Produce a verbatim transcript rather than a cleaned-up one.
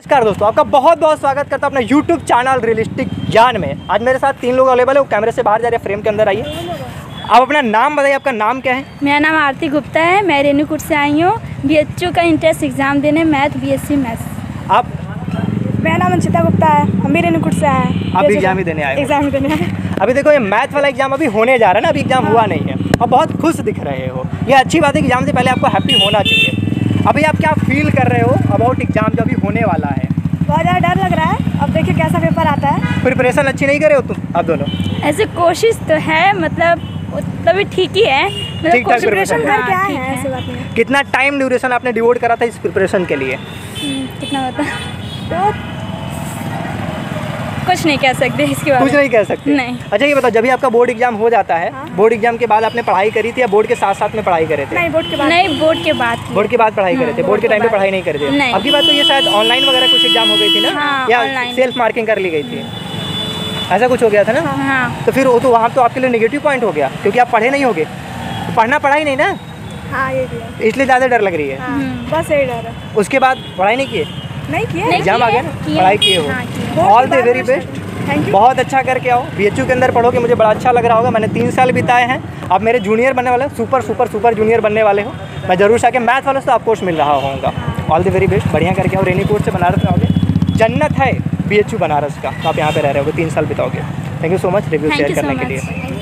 नमस्कार दोस्तों, आपका बहुत बहुत स्वागत करता हूं अपना YouTube चैनल रियलिस्टिक ज्ञान में। आज मेरे साथ तीन लोग अवेलेबल है। वो कैमरे से बाहर जा रहे हैं, फ्रेम के अंदर आइए। आप अपना नाम बताइए, आपका नाम क्या है? मेरा नाम आरती गुप्ता है, मैं रेनुकूट से आई हूँ बी एच यू का इंट्रेंस एग्जाम देने, math B S C maths. आप? मेरा नाम अंशिता गुप्ता है, हम भी रेनुकूट से आए हैं। आप एग्जाम ही देने आए? एग्जाम देने आए। अभी देखो, ये मैथ वाला एग्जाम अभी होने जा रहा है ना, अभी एग्जाम हुआ नहीं है और बहुत खुश दिख रहे हो। ये अच्छी बात है, एग्जाम से पहले आपको हैप्पी होना चाहिए। अभी आप क्या फील कर रहे हो अबाउट एग्जाम जो अभी होने वाला है? बहुत ज़्यादा डर लग रहा है, अब देखिए कैसा पेपर आता है। प्रिपरेशन अच्छी नहीं कर रहे हो तुम आप दोनों? ऐसे कोशिश तो है, मतलब तभी ठीक ही है, मतलब प्रिपरेशन कर क्या है, ऐसी बात नहीं। कितना टाइम ड्यूरेशन आपने डिवोट करा था इस प्रिपरेशन के लिए? कितना बता तो कुछ नहीं कह सकते इसके बारे में। कुछ नहीं कह सकते? नहीं। अच्छा ये बताओ, जब भी आपका बोर्ड एग्जाम हो जाता है, हाँ? बोर्ड एग्जाम के बाद आपने पढ़ाई करी थी या बोर्ड के साथ साथ में पढ़ाई करे थे? नहीं, बोर्ड के बाद। नहीं, बोर्ड के बाद। बोर्ड के बाद पढ़ाई करे थे? बोर्ड के टाइम पे पढ़ाई नहीं करते? नहीं। अब की बात तो ये शायद ऑनलाइन वगैरह कुछ एग्जाम हो गई थी ना, या सेल्फ मार्किंग कर ली गई थी, ऐसा कुछ हो गया था ना? तो फिर वो तो वहाँ तो आपके लिए नेगेटिव पॉइंट हो गया, क्योंकि आप पढ़े नहीं हो गए। पढ़ना पड़ा ही नहीं ना, इसलिए ज़्यादा डर लग रही है। बस यही डर है। उसके बाद पढ़ाई नहीं किए? नहीं किए। एग्जाम आ गया ना, पढ़ाई किए हो। ऑल द वेरी बेस्ट, बहुत अच्छा करके आओ। बी एच यू के अंदर पढ़ोगे, मुझे बड़ा अच्छा लग रहा होगा। मैंने तीन साल बिताए हैं, आप मेरे जूनियर बनने वाले, सुपर सुपर सुपर जूनियर बनने वाले हो। मैं जरूर से आके मैथ वालों से आपको मिल रहा होगा। ऑल द वेरी बेस्ट, बढ़िया करके आओ। रेनुकूट से बनारस आओगे, जन्नत है बी एच यू बनारस का, तो आप यहाँ पर रह रहे होगे, तीन साल बिताओगे। Thank you so much review share करने के लिए।